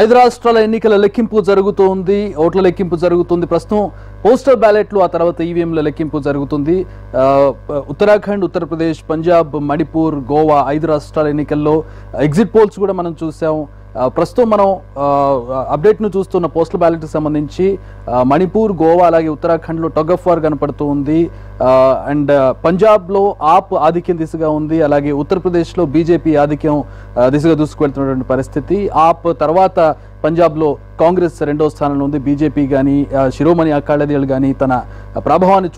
ఐదు రాష్ట్రాల ఎన్నికల లెక్కింపు జరుగుతోంది, ఓట్ల లెక్కింపు జరుగుతుంది. ప్రస్తుతం పోస్టల్ బ్యాలెట్లు, ఆ తర్వాత ఈవీఎంల లెక్కింపు జరుగుతుంది. ఉత్తరాఖండ్, ఉత్తరప్రదేశ్, పంజాబ్, మణిపూర్, గోవా ఐదు రాష్ట్రాల ఎన్నికల్లో ఎగ్జిట్ పోల్స్ కూడా మనం చూసాం. ప్రస్తుతం మనం అప్డేట్ను చూస్తున్న పోస్టల్ బ్యాలెట్కి సంబంధించి మణిపూర్, గోవా, అలాగే ఉత్తరాఖండ్లో టగ్ ఆఫ్ వార్ కనపడుతూ ఉంది. అండ్ పంజాబ్లో ఆప్ ఆధిక్యం దిశగా ఉంది. అలాగే ఉత్తరప్రదేశ్లో బీజేపీ ఆధిక్యం దిశగా దూసుకువెళ్తున్నటువంటి పరిస్థితి. ఆప్ తర్వాత పంజాబ్లో కాంగ్రెస్ రెండో స్థానంలో ఉంది. బీజేపీ కానీ, శిరోమణి అకాళీ దళ్ కానీ తన ప్రభావాన్ని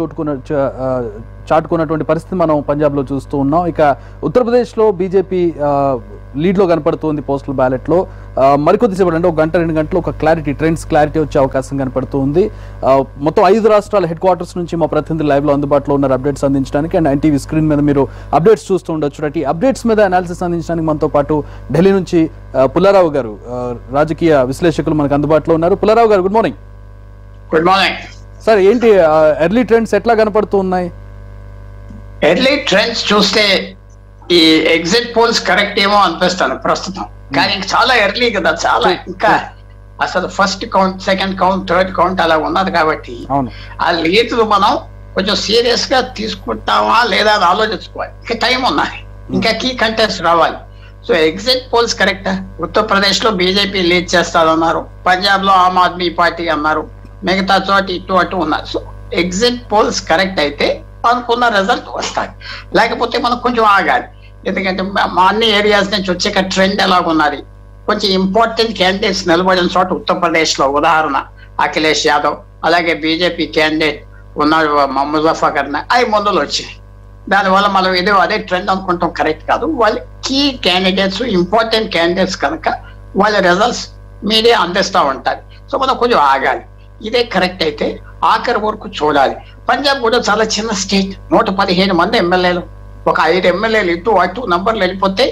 చాటుకున్నటువంటి పరిస్థితి మనం పంజాబ్లో చూస్తూ ఉన్నాం. ఇక ఉత్తరప్రదేశ్లో బీజేపీ లీడ్లో కనపడుతుంది పోస్టల్ బ్యాలెట్లో. మరికొద్దిసేపటి, అంటే ఒక గంట రెండు గంటలు ఒక ట్రెండ్స్ క్లారిటీ వచ్చే అవకాశం కనపడుతుంది. మొత్తం ఐదు రాష్ట్రాల హెడ్ క్వార్టర్స్ నుంచి మా ప్రతినిధి లైవ్లో అందుబాటులో ఉన్నారు అప్డేట్స్ అందించడానికి. అండ్ ఎన్టీవీ స్క్రీన్ మీద మీరు అప్డేట్స్ చూస్తూ ఉండొచ్చు. అటు అప్డేట్స్ మీద అనాలిసిస్ అందించడానికి మనతో పాటు ఢిల్లీ నుంచి పుల్లారావు గారు, రాజకీయ విశ్లేషకులు, మనకు అందుబాటులో ఉన్నారు. పుల్లారావు గారు, good morning. Good morning sir. ఏంటి ఎర్లీ ట్రెండ్స్ ఎట్లా కనపడుతూ ఉన్నాయి? ఎర్లీ ట్రెండ్స్ చూస్తే ఈ ఎగ్జిట్ పోల్స్ కరెక్ట్ ఏమో అనిపిస్తాను ప్రస్తుతం, కానీ చాలా ఎర్లీ కదా, చాలా ఇంకా అసలు first count, second count, third count అలా ఉన్నది కాబట్టి ఆ లీతులు మనం కొంచెం సీరియస్ గా తీసుకుంటామా లేదా అని ఆలోచించుకోవాలి. ఇంకా టైం ఉన్నాయి, ఇంకా కీ కంటెస్ట్ రావాలి. So exit polls correct. Uttar Pradesh లో బీజేపీ లీడ్ చేస్తారన్నారు, పంజాబ్ లో ఆమ్ ఆద్మీ పార్టీ అన్నారు, మిగతా చోట ఇటు అటు ఉన్నారు. సో ఎగ్జిట్ పోల్స్ కరెక్ట్ అయితే అనుకున్న రిజల్ట్ వస్తాయి, లేకపోతే మనం కొంచెం ఆగాలి. ఎందుకంటే మా అన్ని ఏరియాస్ నుంచి వచ్చే ట్రెండ్ ఎలాగున్నది, కొంచెం ఇంపార్టెంట్ క్యాండిడేట్స్ నిలబడిన చోట ఉత్తరప్రదేశ్ లో ఉదాహరణ అఖిలేష్ యాదవ్, అలాగే బీజేపీ క్యాండిడేట్ ఉన్నాడు ముజఫర్, అవి ముందులు వచ్చాయి. దానివల్ల మనం ఏదో అదే ట్రెండ్ అనుకుంటాం, కరెక్ట్ కాదు. వాళ్ళు కీ క్యాండిడేట్స్, ఇంపార్టెంట్ క్యాండిడేట్స్ కనుక వాళ్ళ రిజల్ట్స్ మీడియా అందిస్తూ ఉంటారు. సో మనం కొంచెం ఆగాలి, ఇదే కరెక్ట్ అయితే ఆఖరి వరకు చూడాలి. పంజాబ్ కూడా చాలా చిన్న స్టేట్, 115 మంది ఎమ్మెల్యేలు, ఒక 5 ఎమ్మెల్యేలు ఇటు అటు నంబర్లు వెళ్ళిపోతే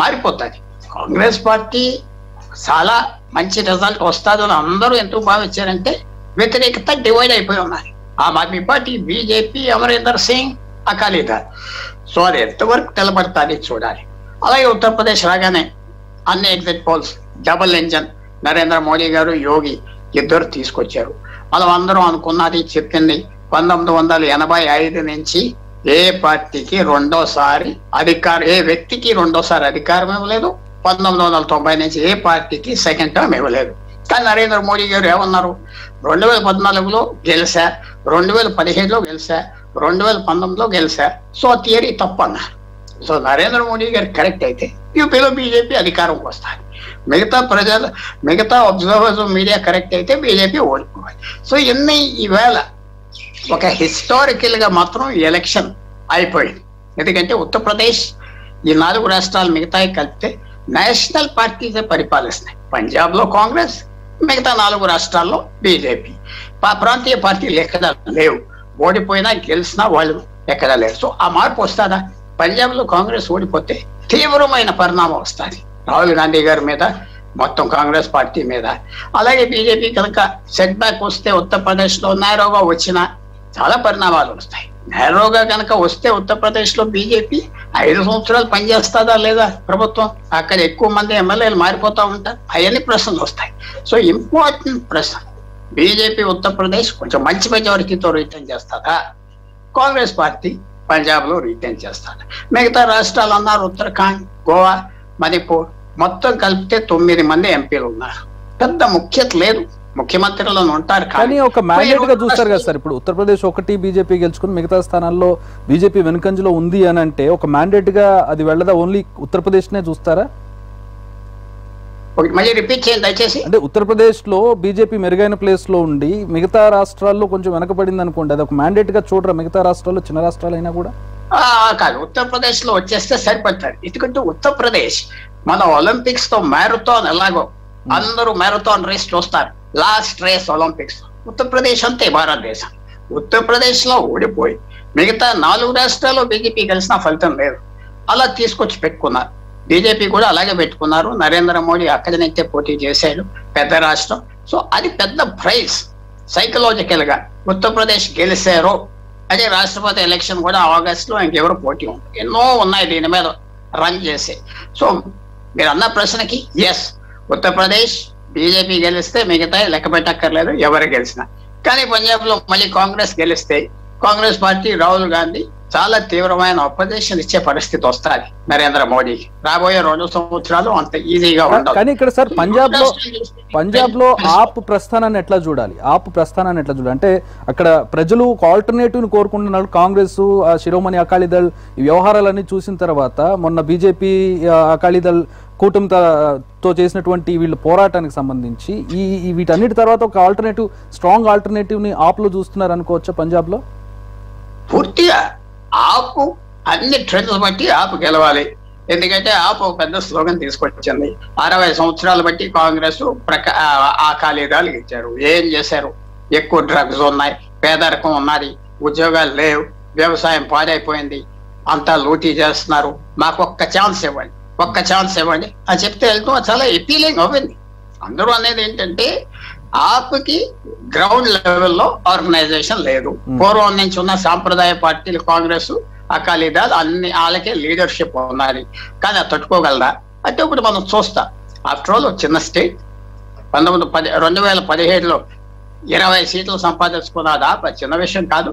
మారిపోతుంది. కాంగ్రెస్ పార్టీ చాలా మంచి రిజల్ట్ వస్తుంది అని అందరూ ఎందుకు భావించారంటే వ్యతిరేకత డివైడ్ అయిపోయి ఉన్నారు. Aam Aadmi party, BJP, Amarinder Singh, Akali Dal. So అది ఎంతవరకు నిలబడతారని చూడాలి. అలాగే ఉత్తరప్రదేశ్ రాగానే అన్ని exit polls double engine, Narendra Modi గారు, యోగి ఇద్దరు తీసుకొచ్చారు. మనం అందరం అనుకున్నది చెప్పింది 1985 నుంచి ఏ పార్టీకి రెండోసారి అధికారం, ఏ వ్యక్తికి రెండోసారి అధికారం ఇవ్వలేదు. 1990 నుంచి ఏ పార్టీకి సెకండ్ టర్మ్ ఇవ్వలేదు. కానీ నరేంద్ర మోడీ గారు ఏమన్నారు, 2014లో గెలిచా, 2017లో గెలిచా, 2019లో గెలిచా. సో థియరీ తప్పన్నారు. సో నరేంద్ర మోడీ గారు కరెక్ట్ అయితే యూపీలో బీజేపీ అధికారంకి వస్తారు, మిగతా అబ్జర్వర్స్, మీడియా కరెక్ట్ అయితే బీజేపీ ఓడిపోవాలి. సో ఎన్ని ఈవేళ ఒక హిస్టారికల్ గా మాత్రం ఎలక్షన్ అయిపోయింది. ఎందుకంటే ఉత్తరప్రదేశ్, ఈ 4 రాష్ట్రాలు మిగతాయి కలిపితే నేషనల్ పార్టీస్ పరిపాలిస్తున్నాయి. పంజాబ్ లో కాంగ్రెస్, మిగతా 4 రాష్ట్రాల్లో బీజేపీ. ప్రాంతీయ పార్టీలు ఎక్కడా లేవు, ఓడిపోయినా గెలిచినా వాళ్ళు ఎక్కడా లేరు. సో ఆ మార్పు వస్తుందా? పంజాబ్ లో కాంగ్రెస్ ఓడిపోతే తీవ్రమైన పరిణామం వస్తుంది రాహుల్ గాంధీ గారి మీద, మొత్తం కాంగ్రెస్ పార్టీ మీద. అలాగే బీజేపీ కనుక సెట్ బ్యాక్ వస్తే ఉత్తరప్రదేశ్ లో నేరోగా వచ్చినా చాలా పరిణామాలు వస్తాయి. నేరోగా కనుక వస్తే ఉత్తరప్రదేశ్ లో బీజేపీ 5 సంవత్సరాలు పనిచేస్తుందా లేదా ప్రభుత్వం, అక్కడ ఎక్కువ మంది ఎమ్మెల్యేలు మారిపోతా ఉంటారు, అవన్నీ ప్రశ్నలు వస్తాయి. సో ఇంపార్టెంట్ ప్రశ్న, బీజేపీ ఉత్తరప్రదేశ్ కొంచెం మంచి మెజారిటీతో రిటర్న్ చేస్తారా, కాంగ్రెస్ పార్టీ పంజాబ్ లో రిటర్న్ చేస్తారా, మిగతా రాష్ట్రాలు అన్నారు ఉత్తరాఖండ్, గోవా, మణిపూర్ మొత్తం కలిపితే 9 మంది ఎంపీలు ఉన్నారు. పెద్ద ముఖ్యత లేదు, ముఖ్యమంత్రులను ఉంటారు కానీ ఒక మ్యాండేట్ గా చూస్తారు కదా సార్. ఇప్పుడు ఉత్తరప్రదేశ్ ఒకటి బీజేపీ గెలుచుకుని మిగతా స్థానాల్లో బీజేపీ వెనుకంజలో ఉంది అని అంటే ఒక మ్యాండేట్ గా అది వెళ్ళదా? ఓన్లీ ఉత్తరప్రదేశ్ నే చూస్తారా? అంటే ఉత్తరప్రదేశ్ లో బీజేపీ మెరుగైన ప్లేస్ లో ఉండి మిగతా రాష్ట్రాల్లో కొంచెం వెనకబడింది అనుకోండి, అది ఒక మ్యాండేట్ గా చూడరా మిగతా రాష్ట్రాల్లో, చిన్న రాష్ట్రాలైనా కూడా? కాదు, ఉత్తరప్రదేశ్ లో వచ్చేస్తే సరిపోతారు. ఎందుకంటే ఉత్తరప్రదేశ్ మన ఒలింపిక్స్ తో మ్యారథాన్ ఎలాగో అందరూ మ్యారథాన్ రేస్ చూస్తారు, లాస్ట్ రేస్ ఒలింపిక్స్. ఉత్తరప్రదేశ్ అంతే భారతదేశం. ఉత్తరప్రదేశ్ లో ఓడిపోయి మిగతా 4 రాష్ట్రాల్లో బీజేపీ గెలిచిన ఫలితం లేదు, అలా తీసుకొచ్చి పెట్టుకున్నారు. బీజేపీ కూడా అలాగే పెట్టుకున్నారు. నరేంద్ర మోడీ అక్కడి నుంచే పోటీ చేశాడు, పెద్ద రాష్ట్రం. సో అది పెద్ద ప్రైజ్ సైకలాజికల్ గా. ఉత్తరప్రదేశ్ గెలిచారు, అదే రాష్ట్రపతి ఎలక్షన్ కూడా ఆగస్ట్ లో ఇంకెవరు పోటీ ఉంటుంది, ఎన్నో ఉన్నాయి దీని మీద రన్ చేసే. సో మీరు అన్న ప్రశ్నకి ఎస్, ఉత్తరప్రదేశ్ బీజేపీ గెలిస్తే మిగతా లెక్క పెట్టక్కర్లేదు ఎవరు గెలిచినా. కానీ పంజాబ్ లో మళ్ళీ కాంగ్రెస్ గెలిస్తే కాంగ్రెస్ పార్టీ రాహుల్ గాంధీ చాలా తీవ్రమైన అపోజిషన్ ఇచ్చే పరిస్థితి వస్తుంది నరేంద్ర మోడీకి. రాబోయే 2 సంవత్సరాలు అంత ఈజీగా ఉండదు. కానీ ఇక్కడ సార్ పంజాబ్ లో ఆప్ ప్రస్థానాన్ని ఎట్లా చూడాలి అంటే అక్కడ ప్రజలు ఒక ఆల్టర్నేటివ్ ని కోరుకుంటున్నారు. కాంగ్రెస్ శిరోమణి అకాలీదళ్ వ్యవహారాలన్నీ చూసిన తర్వాత మొన్న బీజేపీ అకాలీదళ్ కూటమితో చేసినటువంటి వీళ్ళ పోరాటానికి సంబంధించి ఈ వీటన్నిటి తర్వాత ఒక ఆల్టర్నేటివ్ స్ట్రాంగ్ ఆల్టర్నేటివ్ ని ఆప్ లో చూస్తున్నారు అనుకోవచ్చా? పంజాబ్ లో పూర్తిగా ఆపు అన్ని ట్రెండ్స్ బట్టి ఆపు గెలవాలి. ఎందుకంటే ఆపు పెద్ద స్లోగన్ తీసుకొచ్చింది. 60 సంవత్సరాలు బట్టి కాంగ్రెస్ అకాలీదాలు ఇచ్చారు. ఏం చేశారు? ఎక్కువ డ్రగ్స్ ఉన్నాయి, పేదరికం ఉన్నది, ఉద్యోగాలు లేవు, వ్యవసాయం పాడైపోయింది, అంతా లూటీ చేస్తున్నారు, మాకు ఒక్క ఛాన్స్ ఇవ్వండి అని చెప్తే వెళ్తూ చాలా ఎపీలింగ్ అవుతుంది. అందరూ అనేది ఏంటంటే ఆప్కి గ్రౌండ్ లెవెల్లో ఆర్గనైజేషన్ లేదు. పూర్వం నుంచి ఉన్న సాంప్రదాయ పార్టీలు కాంగ్రెస్ అకాలీదాల్ అన్ని వాళ్ళకే లీడర్షిప్ ఉన్నది. కానీ అది తట్టుకోగలరా అంటే ఇప్పుడు మనం చూస్తాం. ఆఫ్టర్ ఆల్ చిన్న స్టేట్ 2017లో 20 సీట్లు సంపాదించుకున్నది ఆప్, చిన్న విషయం కాదు.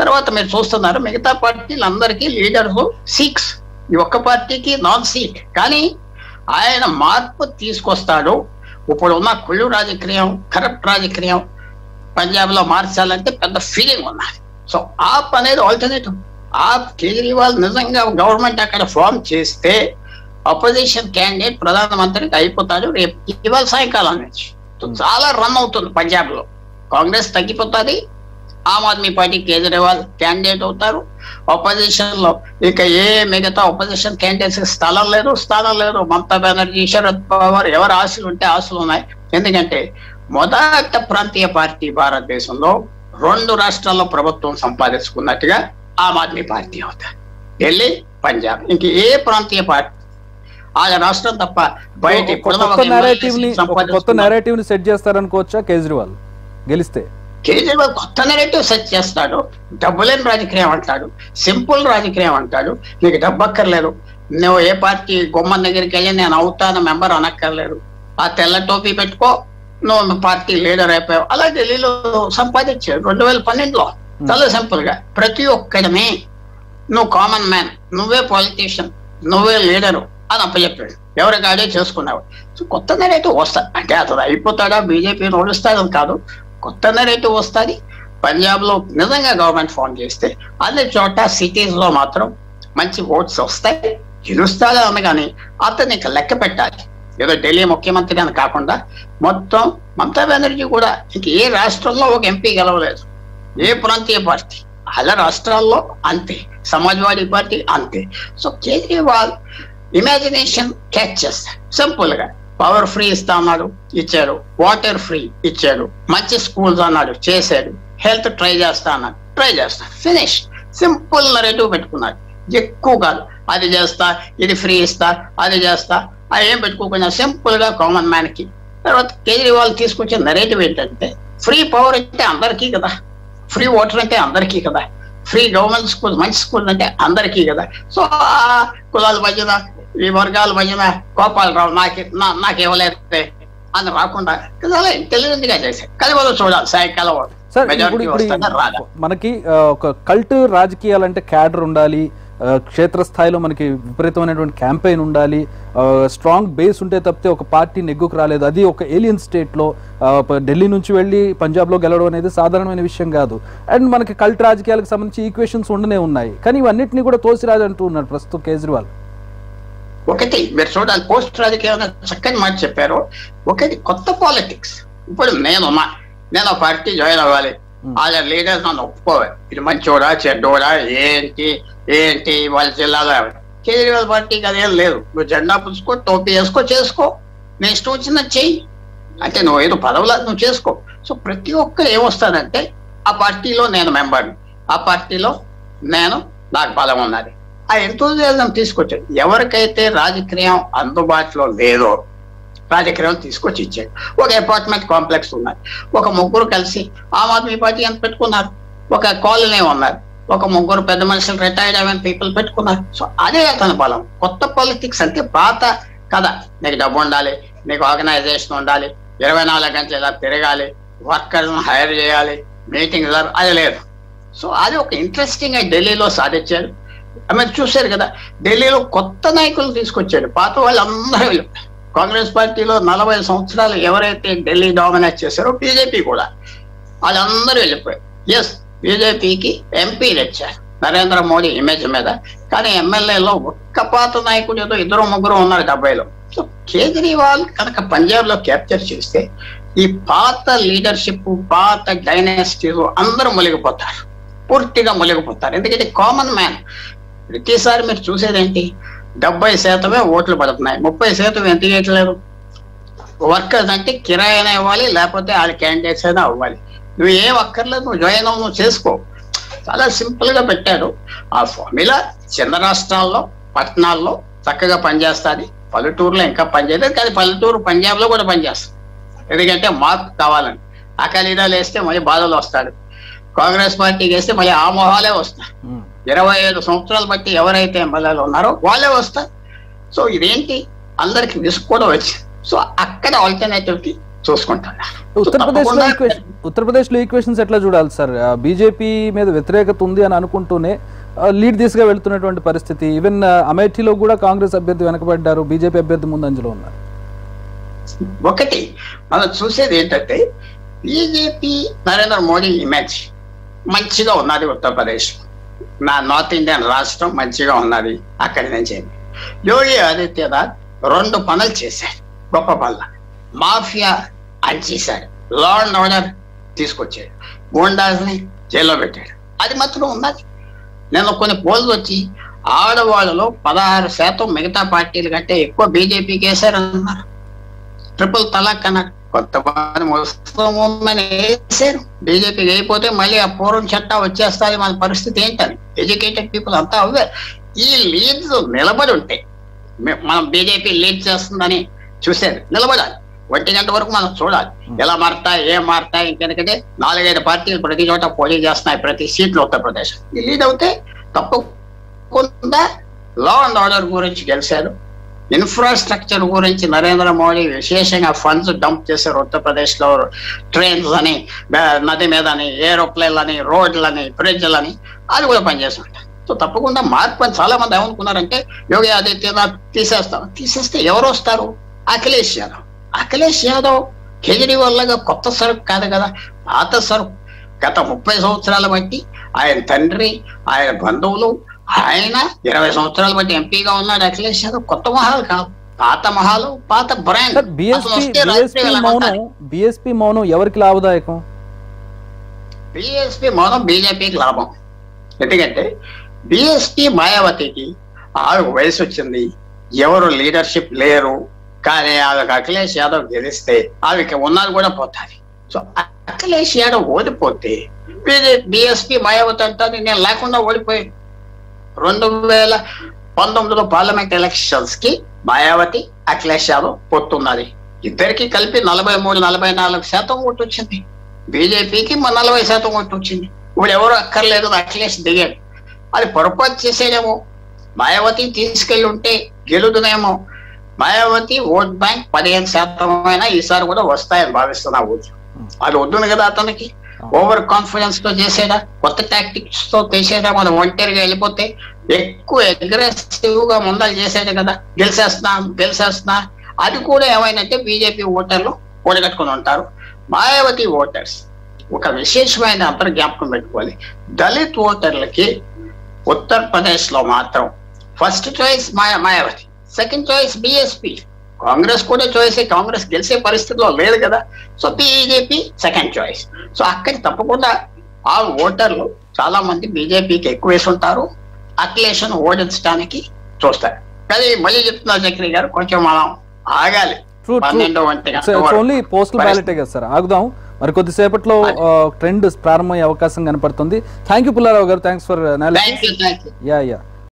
తర్వాత మీరు చూస్తున్నారు మిగతా పార్టీలు అందరికీ లీడర్స్ 6, ఈ ఒక్క పార్టీకి 4 సీట్. కానీ ఆయన మార్పు తీసుకొస్తాడు. ఇప్పుడు ఉన్న కుళ్ళు రాజకీయం, కరప్ట్ రాజకీయం పంజాబ్ లో మార్చాలంటే పెద్ద ఫీలింగ్ ఉన్నది. సో ఆప్ అనేది ఆల్టర్నేటివ్. ఆప్ కేజ్రీవాల్ నిజంగా గవర్నమెంట్ అక్కడ ఫామ్ చేస్తే అపోజిషన్ క్యాండిడేట్ ప్రధానమంత్రికి అయిపోతాడు రేపు ఇవాళ సాయంకాలం నుంచి. చాలా రన్ అవుతుంది పంజాబ్ లో. కాంగ్రెస్ తగ్గిపోతుంది, ఆమ్ ఆద్మీ పార్టీ కేజ్రీవాల్ క్యాండిడేట్ అవుతారు. ఆపోజిషన్ లో ఇక మిగతా ఆపోజిషన్ క్యాండిడేట్స్ స్థానం లేదు. మమతా బెనర్జీ, శరద్ పవార్ ఎవరు ఆశలు ఉన్నాయి. ఎందుకంటే మొదట ప్రాంతీయ పార్టీ భారతదేశంలో 2 రాష్ట్రాల్లో ప్రభుత్వం సంపాదించుకున్నట్టుగా ఆమ్ ఆద్మీ పార్టీ అవుతారు. ఢిల్లీ, పంజాబ్, ఇంక ఏ ప్రాంతీయ పార్టీ ఆ రాష్ట్రం తప్ప బయట సెట్ చేస్తారనుకోవచ్చా? కేజ్రీవాల్ గెలిస్తే కేజ్రీవాల్ కొత్త నెరేటివ్ సెట్ చేస్తాడు. డబ్బులేని రాజకీయం అంటాడు, సింపుల్ రాజకీయం అంటాడు. నీకు డబ్బు అక్కర్లేదు, నువ్వు ఏ పార్టీ గుమ్మం దగ్గరికి వెళ్ళి నేను అవుతాను మెంబర్ అనక్కర్లేదు, ఆ తెల్ల టోపీ పెట్టుకో నువ్వు పార్టీ లీడర్ అయిపోయావు. అలా ఢిల్లీలో సంపాదించాడు 2012లో చాలా సింపుల్ గా. ప్రతి ఒక్కడమే నువ్వు కామన్ మ్యాన్, నువ్వే పొలిటీషియన్, నువ్వే లీడరు అని అప్పచెప్పాడు. ఎవరికి ఆడే చేసుకున్నావు. సో కొత్త నెరేటివ్ వస్తాడు అంటే అతను అయిపోతాడా బీజేపీ ఓడిస్తాడని కాదు, కొత్త నెరేటివ్ వస్తుంది. పంజాబ్లో నిజంగా గవర్నమెంట్ ఫామ్ చేస్తే అన్ని చోట సిటీస్లో మాత్రం మంచి ఓట్స్ వస్తాయి. గెలుస్తాడు అనగానే అతన్ని లెక్క పెట్టాలి. ఏదో ఢిల్లీ ముఖ్యమంత్రి అని కాకుండా మొత్తం మమతా బెనర్జీ కూడా ఇంక ఏ రాష్ట్రంలో ఒక ఎంపీ గెలవలేదు ఏ ప్రాంతీయ పార్టీ, అలా రాష్ట్రాల్లో అంతే, సమాజ్వాదీ పార్టీ అంతే. సో కేజ్రీవాల్ ఇమాజినేషన్ క్యాచ్ చేస్తారు సింపుల్గా. పవర్ ఫ్రీ ఇస్తా అన్నాడు, ఇచ్చాడు. వాటర్ ఫ్రీ ఇచ్చాడు. మంచి స్కూల్స్ అన్నాడు, చేశాడు. హెల్త్ ట్రై చేస్తా అన్నాడు, ఫినిష్. సింపుల్ నెరేటివ్ పెట్టుకున్నాడు, ఎక్కువ కాదు. అది చేస్తా, ఇది ఫ్రీ ఇస్తా, అది చేస్తా, అది ఏం పెట్టుకోకుండా సింపుల్ గా కామన్ మ్యాన్ కి. తర్వాత కేజ్రీవాల్ తీసుకొచ్చే నెరేటివ్ ఏంటంటే ఫ్రీ పవర్ అంటే అందరికీ కదా, ఫ్రీ వాటర్ అంటే అందరికీ కదా, ఫ్రీ గవర్నమెంట్ స్కూల్ మంచి స్కూల్ అంటే అందరికీ కదా. సో ఆ కులాల మధ్యన ఈ వర్గాల మధ్యన గోపాలరావు నాకు ఇవ్వలేదే అని రాకుండా చాలా ఇంటెలిజెంట్ గా చేశారు. కానీ వాళ్ళు చూడాలి సాయంకాలం మనకి ఒక కల్ట్ రాజకీయాలు అంటే క్యాడర్ ఉండాలి, క్షేత్రస్థాయిలో మనకి విపరీతమైనటువంటి క్యాంపెయిన్ ఉండాలి, స్ట్రాంగ్ బేస్ ఉంటే తప్పితే ఒక పార్టీ నెగ్గుకు రాలేదు. అది ఒక ఏలియన్ స్టేట్లో ఢిల్లీ నుంచి వెళ్ళి పంజాబ్లో గెలవడం అనేది సాధారణమైన విషయం కాదు. అండ్ మనకి కల్ట్ రాజకీయాలకు సంబంధించి ఈక్వేషన్స్ ఉండనే ఉన్నాయి. కానీ ఇవన్నింటినీ కూడా తోసిరాజు అంటూ ఉన్నారు ప్రస్తుతం కేజ్రీవాల్. ఒకటి మీరు చూడాలి, పోస్ట్ రాజకీయం చక్కని మాట చెప్పారు. ఒకటి కొత్త పాలిటిక్స్. ఇప్పుడు నేను పార్టీ జాయిన్ అవ్వాలి, వాళ్ళ లీడర్స్ నన్ను ఒప్పుకోవాలి, ఇది మంచోడా చెడ్డోడా ఏంటి వాళ్ళ జిల్లాలో. కేజ్రీవాల్ పార్టీకి అదేం లేదు, నువ్వు జెండా పుచ్చుకో, టోపీ వేసుకో, చేసుకో, నేను ఇష్టం వచ్చిందని చెయ్యి అంటే నువ్వు ఏదో పదవులా నువ్వు చేసుకో. సో ప్రతి ఒక్కరు ఏమొస్తానంటే ఆ పార్టీలో నేను మెంబర్ని, ఆ పార్టీలో నాకు బలం ఉన్నది, ఆ ఎంతోజం తీసుకొచ్చాడు. ఎవరికైతే రాజకీయం అందుబాటులో లేదో రాజకీయం తీసుకొచ్చి ఇచ్చాడు. ఒక అపార్ట్మెంట్ కాంప్లెక్స్ ఉన్నారు, ఒక ముగ్గురు కలిసి ఆమ్ ఆద్మీ పార్టీ అని పెట్టుకున్నారు. ఒక కాలనీ ఉన్నారు, ఒక ముగ్గురు పెద్ద మనుషులు రిటైర్డ్ అయిన పీపుల్ పెట్టుకున్నారు. సో అదే అతని బలం. కొత్త పాలిటిక్స్ అంటే పాత కదా, నీకు డబ్బు ఉండాలి, నీకు ఆర్గనైజేషన్ ఉండాలి, 24 గంటలు తిరగాలి, వర్కర్లను హైర్ చేయాలి, మీటింగ్స్ అది లేదు. సో అది ఒక ఇంట్రెస్టింగ్ ఢిల్లీలో సాధించారు. మీరు చూశారు కదా, ఢిల్లీలో కొత్త నాయకులు తీసుకొచ్చారు. పాత వాళ్ళు అందరూ కాంగ్రెస్ పార్టీలో 40 సంవత్సరాలు ఎవరైతే ఢిల్లీ డామినేట్ చేశారో బీజేపీ కూడా వాళ్ళందరూ వెళ్ళిపోయారు. ఎస్, బీజేపీకి ఎంపీలు వచ్చారు నరేంద్ర మోడీ ఇమేజ్ మీద, కానీ ఎమ్మెల్యేలో ఒక్క పాత నాయకుడు ఏదో 2-3 ఉన్నారు 70లో. సో కేజ్రీవాల్ కనుక పంజాబ్లో క్యాప్చర్ చేస్తే ఈ పాత లీడర్షిప్, పాత డైనాసిటీస్ అందరూ మునిగిపోతారు, పూర్తిగా మునిగిపోతారు. ఎందుకంటే కామన్ మ్యాన్ ప్రతిసారి మీరు చూసేదేంటి, 70% ఓట్లు పడుతున్నాయి, 30% ఎంత చేయట్లేదు. వర్కర్స్ అంటే కిరాయి అయినా ఇవ్వాలి, లేకపోతే వాళ్ళ క్యాండిడేట్స్ అయినా అవ్వాలి. నువ్వు ఏం అక్కర్లేదు, నువ్వు జాయిన్ అవ్వు, నువ్వు చేసుకో. చాలా సింపుల్గా పెట్టాడు ఆ ఫార్ములా. చిన్న రాష్ట్రాల్లో, పట్టణాల్లో చక్కగా పనిచేస్తుంది, పల్లెటూరులో ఇంకా పనిచేయలేదు. కానీ పల్లెటూరు పంజాబ్లో కూడా పనిచేస్తుంది, ఎందుకంటే మార్పు కావాలని. అకాలీదాలు వేస్తే మళ్ళీ బాధలు వస్తాడు, కాంగ్రెస్ పార్టీకి వేస్తే మళ్ళీ ఆ మోహాలే వస్తాయి. 25 సంవత్సరాలు బట్టి ఎవరైతే ఎమ్మెల్యేలు ఉన్నారో వాళ్ళే వస్తారు. సో ఇదేంటి అందరికి విసుగు కూడా వచ్చింది. సో అక్కడ ఆల్టర్నేటివ్ కి చూసుకుంటాను. ఉత్తరప్రదేశ్లో ఈక్వేషన్స్ ఎట్లా చూడాలి సార్? బీజేపీ మీద వ్యతిరేకత ఉంది అని అనుకుంటూనే లీడ్ దిశగా వెళ్తున్నటువంటి పరిస్థితి. ఈవెన్ అమేఠీలో కూడా కాంగ్రెస్ అభ్యర్థి వెనకబడ్డారు, బీజేపీ అభ్యర్థి ముందంజలో ఉన్నారు. ఒకటి మనం చూసేది ఏంటంటే, బీజేపీ నరేంద్ర మోడీ ఇమేజ్ మంచిగా ఉన్నది. ఉత్తరప్రదేశ్ నా నార్త్ ఇండియన్ రాష్ట్రం మంచిగా ఉన్నది. అక్కడి నుంచి యోగి ఆదిత్యనాథ్ 2 పనులు చేశారు గొప్ప పనులు. మాఫియా అణిచేశాడు, లా అండ్ ఆర్డర్ తీసుకొచ్చాడు, గోండాస్ని జైల్లో పెట్టాడు. అది మాత్రం ఉన్నది. నేను కొన్ని పోల్స్ వచ్చి ఆడవాళ్ళలో 16% మిగతా పార్టీల కంటే ఎక్కువ బీజేపీకి వేశారన్నారు. 3 తలాక్ అన్నారు, కొంతమంది ముస్లింని వేశారు. బీజేపీకి అయిపోతే మళ్ళీ ఆ పూర్వం చట్టం వచ్చేస్తాయి, మన పరిస్థితి ఏంటని ఎడ్యుకేటెడ్ పీపుల్ అంతా అవ్వారు. ఈ లీడ్స్ నిలబడి ఉంటాయి. మనం బీజేపీ లీడ్ చేస్తుందని చూశారు, నిలబడాలి. 1 గంట వరకు మనం చూడాలి ఎలా మారుతాయి, ఏం మారుతాయి. ఇంకెందుకంటే 4-5 పార్టీలు ప్రతి చోట పోటీ చేస్తున్నాయి, ప్రతి సీట్లో ఉత్తరప్రదేశ్. ఈ లీడ్ అవుతే తప్పకుండా లా అండ్ ఆర్డర్ గురించి గెలిచారు. ఇన్ఫ్రాస్ట్రక్చర్ గురించి నరేంద్ర మోడీ విశేషంగా ఫండ్స్ డంప్ చేశారు ఉత్తరప్రదేశ్లో. ట్రైన్స్ అని, నది మీద అని, ఏరోప్లేన్లని, రోడ్లని, బ్రిడ్జ్లని అది కూడా పనిచేస్తుంటారు. సో తప్పకుండా మార్పు అని చాలా మంది ఏమనుకున్నారంటే, యోగి ఆదిత్యనాథ్ తీసేస్తే ఎవరు వస్తారు? అఖిలేష్ యాదవ్ కేజ్రీవాల్ లాగా కొత్త సరుకు కాదు కదా, పాత సరుకు. గత 30 సంవత్సరాల బట్టి ఆయన తండ్రి, ఆయన బంధువులు, ఆయన 20 సంవత్సరాల బట్టి ఎంపీగా ఉన్నాడు. అఖిలేష్ యాదవ్ కొత్త మహాలు కాదు, పాత మహాలు, పాత బ్రాండ్. బిఎస్పీ మౌనం ఎవరికి లాభదాయకం? బిఎస్పీ మౌనం బీజేపీకి లాభం. ఎందుకంటే బిఎస్పీ మాయావతికి ఆవిడ వయసు వచ్చింది, ఎవరు లీడర్షిప్ లేరు. కానీ ఆవిడకి అఖిలేష్ యాదవ్ గెలిస్తే ఆవికి ఉన్నది కూడా పోతాయి. సో అఖిలేష్ యాదవ్ ఓడిపోతే బిఎస్పీ మాయావతి అంటారు, నేను లేకుండా ఓడిపోయాను. 2019లో పార్లమెంట్ ఎలక్షన్స్ కి మాయావతి, అఖిలేష్ యాదవ్ పొత్తున్నది. ఇద్దరికి కలిపి 43-44% ఓటు వచ్చింది. బీజేపీకి 40% ఓటు వచ్చింది. ఇప్పుడు ఎవరు అక్కర్లేదు, అఖిలేష్ దిగాడు. అది పొరపాటు చేసేదేమో. మాయావతి తీసుకెళ్ళి ఉంటే గెలుదునేమో. మాయావతి ఓట్ బ్యాంక్ 15% అయినా ఈసారి కూడా వస్తాయని భావిస్తున్నా ఓట్లు. అది వద్దును కదా అతనికి. ఓవర్ కాన్ఫిడెన్స్ తో చేసేదా, కొత్త టాక్టిక్స్ తో చేసేదా, మనం ఒంటరిగా వెళ్ళిపోతే ఎక్కువ అగ్రెసివ్ గా ముందలు చేసేది కదా, గెలిచేస్తున్నా. అది కూడా ఏమైందంటే బీజేపీ ఓటర్లు ఓడగట్టుకుని ఉంటారు. మాయావతి ఓటర్స్ ఒక విశేషమైన అంతర్ జ్ఞాపకం పెట్టుకోవాలి. దళిత్ ఓటర్లకి ఉత్తరప్రదేశ్ లో మాత్రం first choice Mayawati, second choice BSP. Congress కూడా చాయిస్, కాంగ్రెస్ గెలిచే పరిస్థితిలో లేదు కదా. So BJP second choice. So అక్కడ తప్పకుండా ఆ ఓటర్లు చాలా మంది బీజేపీకి ఎక్కువ వేసి ఉంటారు, అఖిలేష్ను ఓడించడానికి చూస్తారు. కానీ మళ్ళీ చెప్తున్నారు చక్రి గారు, కొంచెం మనం ఆగాలి. 12 గంటల సార్ ఆగుదాం. మరి కొద్దిసేపట్లో ట్రెండ్ ప్రారంభమయ్యే అవకాశం కనపడుతుంది. థ్యాంక్ యూ పుల్లారావు గారు. Thanks for analysis.